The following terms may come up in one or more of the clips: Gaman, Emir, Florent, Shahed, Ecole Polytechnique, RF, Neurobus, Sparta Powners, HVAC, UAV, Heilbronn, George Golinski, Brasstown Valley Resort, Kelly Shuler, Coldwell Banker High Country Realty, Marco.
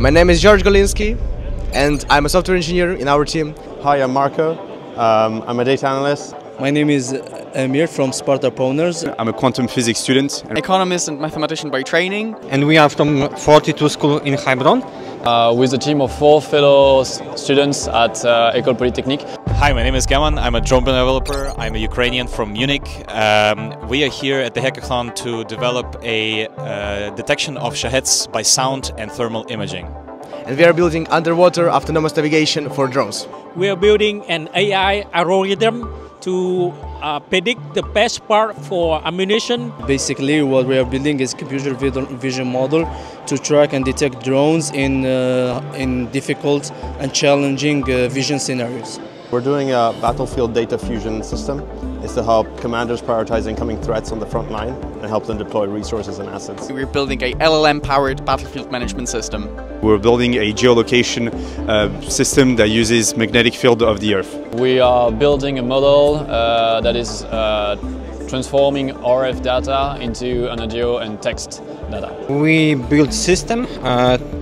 My name is George Golinski and I'm a software engineer in our team. Hi, I'm Marco. I'm a data analyst. My name is Emir from Sparta Powners. I'm a quantum physics student. An economist and mathematician by training. And we are from 42 school in Heilbronn. With a team of 4 fellow students at Ecole Polytechnique. Hi, my name is Gaman. I'm a drone developer. I'm a Ukrainian from Munich. We are here at the hackathon to develop a detection of Shaheds by sound and thermal imaging. And we are building underwater autonomous navigation for drones. We are building an AI algorithm to predict the best part for ammunition. Basically, what we are building is computer vision model to track and detect drones in difficult and challenging vision scenarios. We're doing a battlefield data fusion system. It's to help commanders prioritize incoming threats on the front line and help them deploy resources and assets. We're building a LLM-powered battlefield management system. We're building a geolocation system that uses magnetic field of the Earth. We are building a model that is transforming RF data into audio and text data. We build system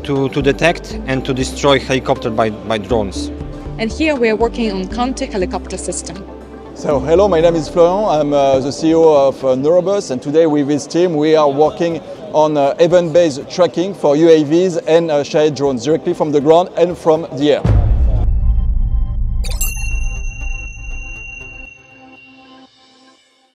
to detect and to destroy helicopter by drones. And here we are working on counter helicopter system. So hello, my name is Florent. I'm the CEO of Neurobus, and today with his team we are working on event-based tracking for UAVs and Shahed drones directly from the ground and from the air.